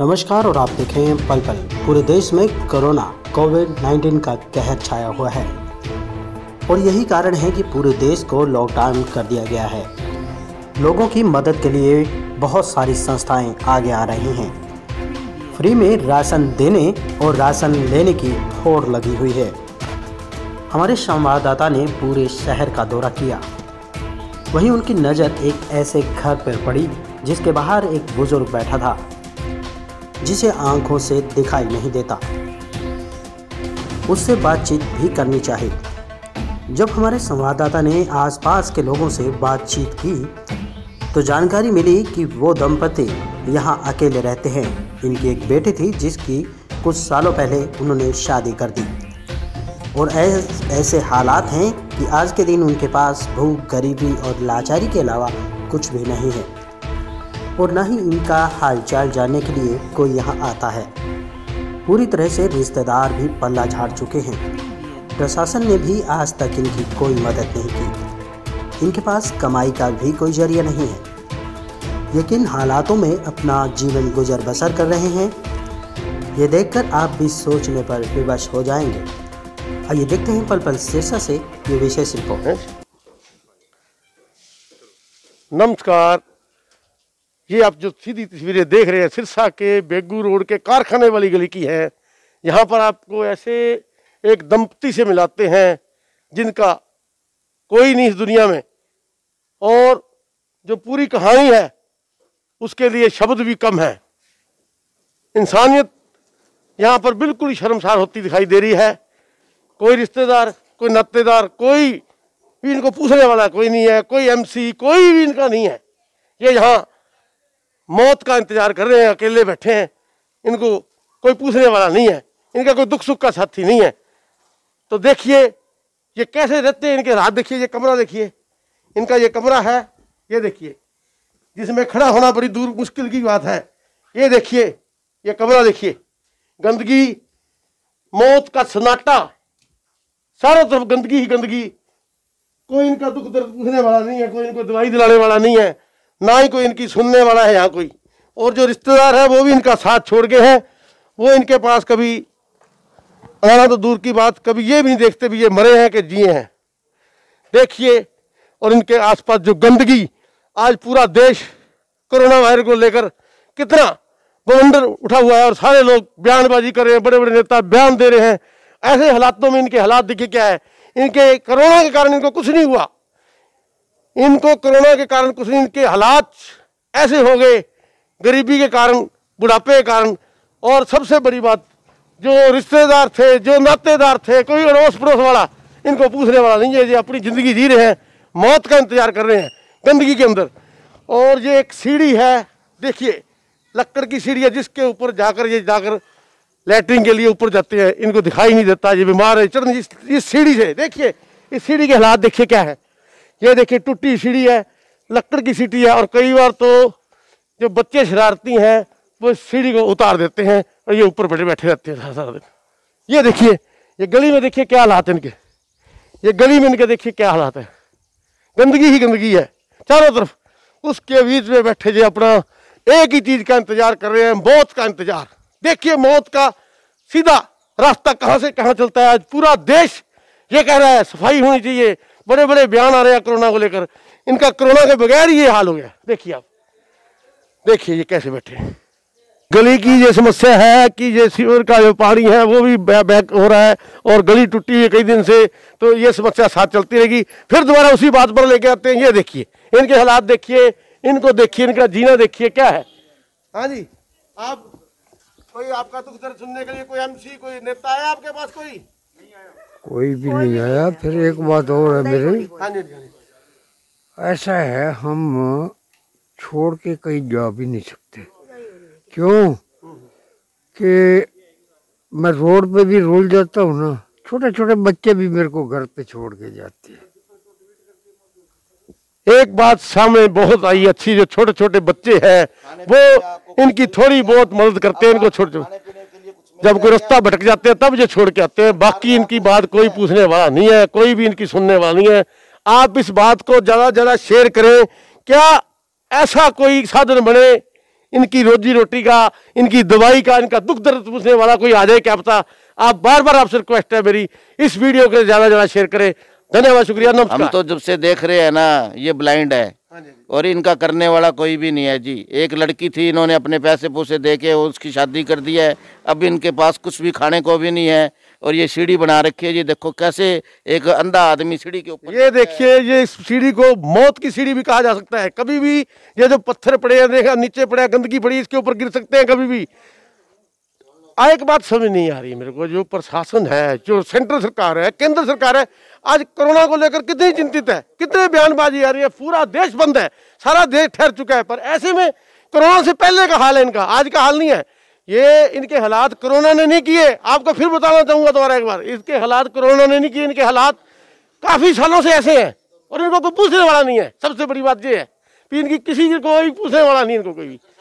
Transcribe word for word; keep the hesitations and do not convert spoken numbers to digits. नमस्कार और आप देख रहे हैं पल पल। पूरे देश में कोरोना कोविड नाइन्टीन का कहर छाया हुआ है और यही कारण है कि पूरे देश को लॉकडाउन कर दिया गया है। लोगों की मदद के लिए बहुत सारी संस्थाएं आगे आ रही हैं। फ्री में राशन देने और राशन लेने की होड़ लगी हुई है। हमारे संवाददाता ने पूरे शहर का दौरा किया, वहीं उनकी नज़र एक ऐसे घर पर पड़ी जिसके बाहर एक बुजुर्ग बैठा था जिसे आंखों से दिखाई नहीं देता। उससे बातचीत भी करनी चाहिए। जब हमारे संवाददाता ने आसपास के लोगों से बातचीत की तो जानकारी मिली कि वो दंपति यहां अकेले रहते हैं। इनकी एक बेटी थी जिसकी कुछ सालों पहले उन्होंने शादी कर दी और ऐसे हालात हैं कि आज के दिन उनके पास भूख, गरीबी और लाचारी के अलावा कुछ भी नहीं है और न ही इनका हालचाल जानने के लिए कोई यहाँ आता है। पूरी तरह से रिश्तेदार भी पल्ला झाड़ चुके हैं। प्रशासन ने भी आज तक इनकी कोई मदद नहीं की। इनके पास कमाई का भी कोई जरिया नहीं है, लेकिन हालातों में अपना जीवन गुजर बसर कर रहे हैं। ये देखकर आप भी सोचने पर विवश हो जाएंगे। आइए देखते हैं पल पल सिरसा से ये विशेष रिपोर्ट। नमस्कार, ये आप जो सीधी तस्वीरें देख रहे हैं सिरसा के बेगू रोड के कारखाने वाली गली की है। यहाँ पर आपको ऐसे एक दंपति से मिलाते हैं जिनका कोई नहीं इस दुनिया में, और जो पूरी कहानी है उसके लिए शब्द भी कम है। इंसानियत यहाँ पर बिल्कुल ही शर्मसार होती दिखाई दे रही है। कोई रिश्तेदार, कोई नातेदार, कोई भी इनको पूछने वाला कोई नहीं है। कोई एमसी, कोई भी इनका नहीं है। ये यहाँ मौत का इंतजार कर रहे हैं, अकेले बैठे हैं। इनको कोई पूछने वाला नहीं है, इनका कोई दुख सुख का साथी नहीं है। तो देखिए ये कैसे रहते हैं, इनके हाथ देखिए, ये कमरा देखिए, इनका ये कमरा है, ये देखिए, जिसमें खड़ा होना बड़ी दूर मुश्किल की बात है। ये देखिए, ये कमरा देखिए, गंदगी, मौत का सन्नाटा, चारों तरफ गंदगी ही गंदगी। कोई इनका दुख दर्द पूछने वाला नहीं है, कोई इनको दवाई दिलाने वाला नहीं है, ना ही कोई इनकी सुनने वाला है यहाँ कोई। और जो रिश्तेदार है वो भी इनका साथ छोड़ गए हैं। वो इनके पास कभी आना तो दूर की बात, कभी ये भी नहीं देखते भी ये मरे हैं कि जिए हैं। देखिए, और इनके आसपास जो गंदगी, आज पूरा देश कोरोना वायरस को लेकर कितना बवंडर उठा हुआ है और सारे लोग बयानबाजी कर रहे हैं, बड़े बड़े नेता बयान दे रहे हैं। ऐसे हालातों में इनके हालात देखिए क्या है। इनके कोरोना के कारण इनको कुछ नहीं हुआ, इनको कोरोना के कारण कुछ नहीं, इनके हालात ऐसे हो गए गरीबी के कारण, बुढ़ापे के कारण। और सबसे बड़ी बात, जो रिश्तेदार थे, जो नातेदार थे, कोई अड़ोस पड़ोस वाला इनको पूछने वाला नहीं है। ये अपनी ज़िंदगी जी रहे हैं, मौत का इंतजार कर रहे हैं गंदगी के अंदर। और ये एक सीढ़ी है, देखिए लक्कड़ की सीढ़ी है जिसके ऊपर जाकर ये जाकर लैट्रिन के लिए ऊपर जाते हैं। इनको दिखाई नहीं देता, ये बीमार है। चढ़ इस सीढ़ी से देखिए, इस सीढ़ी के हालात देखिए क्या है। ये देखिए टूटी सीढ़ी है, लकड़ की सीढ़ी है, और कई बार तो जो बच्चे शरारती हैं वो सीढ़ी को उतार देते हैं और ये ऊपर बैठे बैठे रहते हैं सारा दिन। ये देखिए, ये गली में देखिए क्या हालात है इनके, ये गली में इनके देखिए क्या हालात है। गंदगी ही गंदगी है चारों तरफ, उसके बीच में बैठे जो अपना एक ही चीज़ का इंतजार कर रहे हैं, मौत का इंतजार। देखिए मौत का सीधा रास्ता कहाँ से कहाँ चलता है। आज पूरा देश ये कह रहा है सफाई होनी चाहिए, बड़े बड़े बयान आ रहे हैं कोरोना को लेकर। इनका कोरोना के बगैर ये हाल हो गया। देखिए आप, देखिए ये कैसे बैठे हैं। गली की ये समस्या है कि ये सीवर का जो पानी है वो भी बैक हो रहा है और गली टूटी हुई कई दिन से, तो ये समस्या साथ चलती रहेगी। फिर दोबारा उसी बात पर लेके आते हैं। ये देखिए इनके हालात देखिए, इनको देखिए, इनका जीना देखिए क्या है। हाँ जी, आप कोई आपका दुख दर्द सुनने के लिए कोई एम सी, कोई नेता आया आपके पास? कोई नहीं आया, कोई भी नहीं आया। फिर एक बात और है मेरी, ऐसा है हम छोड़ के कहीं जा भी नहीं सकते। क्यों कि मैं रोड पे भी रोल जाता हूँ ना, छोटे छोटे बच्चे भी मेरे को घर पे छोड़ के जाते हैं। एक बात सामने बहुत आई अच्छी, जो छोटे छोटे बच्चे हैं वो इनकी थोड़ी बहुत मदद करते हैं। इनको छोड़ जब कोई रास्ता भटक जाते हैं तब ये छोड़ के आते हैं, बाकी इनकी बात कोई पूछने वाला नहीं है, कोई भी इनकी सुनने वाला नहीं है। आप इस बात को ज़्यादा से ज़्यादा शेयर करें। क्या ऐसा कोई साधन बने इनकी रोजी रोटी का, इनकी दवाई का, इनका दुख दर्द पूछने वाला कोई आ जाए क्या पता। आप बार बार आपसे रिक्वेस्ट है मेरी, इस वीडियो को ज़्यादा ज़्यादा शेयर करें। धन्यवाद, शुक्रिया, नमस्कार। हम तो जब से देख रहे हैं ना, ये ब्लाइंड है और इनका करने वाला कोई भी नहीं है जी। एक लड़की थी, इन्होंने अपने पैसे पूसे दे के उसकी शादी कर दी है। अब इनके पास कुछ भी खाने को भी नहीं है और ये सीढ़ी बना रखी है जी। देखो कैसे एक अंधा आदमी सीढ़ी के ऊपर, ये देखिए, ये सीढ़ी को मौत की सीढ़ी भी कहा जा सकता है। कभी भी ये जो पत्थर पड़े हैं, नीचे पड़े, गंदगी पड़ी, इसके ऊपर गिर सकते हैं कभी भी। एक बात समझ नहीं आ रही मेरे को, जो प्रशासन है, जो सेंट्रल सरकार है, केंद्र सरकार है, आज कोरोना को लेकर कितनी चिंतित है, कितने बयानबाजी आ रही है। पूरा देश बंद है, सारा देश ठहर चुका है, पर ऐसे में कोरोना से पहले का हाल है इनका, आज का हाल नहीं है। ये इनके हालात कोरोना ने नहीं किए, आपको फिर बताना चाहूंगा दोबारा एक बार, इसके हालात कोरोना ने नहीं किए। इनके हालात काफी सालों से ऐसे हैं और इनको कोई पूछने वाला नहीं है। सबसे बड़ी बात यह है कि इनकी किसी को पूछने वाला नहीं, इनको कोई भी।